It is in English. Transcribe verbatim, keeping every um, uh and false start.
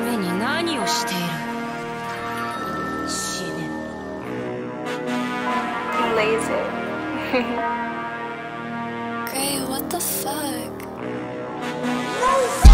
ために何をしている？死ね。Lazy. Gray, what the fuck?